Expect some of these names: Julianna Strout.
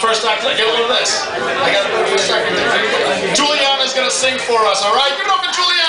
First act, I get a little of this. I got a first act. Julianna's gonna sing for us, all right? Give it up for Julianna.